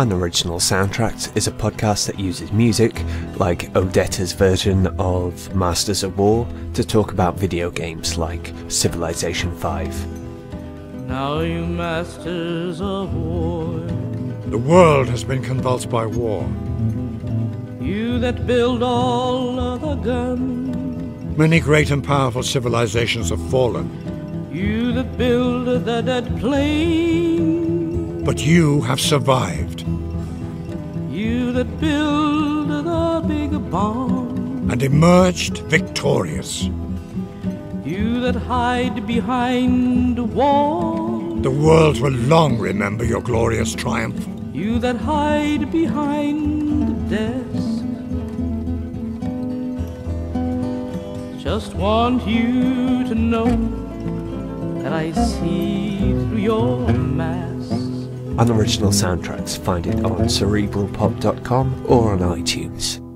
Unoriginal Soundtracks is a podcast that uses music, like Odetta's version of Masters of War, to talk about video games like Civilization 5. Now you masters of war. The world has been convulsed by war. You that build all other guns. Many great and powerful civilizations have fallen. You that build the dead plane. But you have survived. You that build the big bomb. And emerged victorious. You that hide behind a wall. The world will long remember your glorious triumph. You that hide behind the death. Just want you to know that I see through your masks. Unoriginal Soundtracks, find it on CerebralPop.com or on iTunes.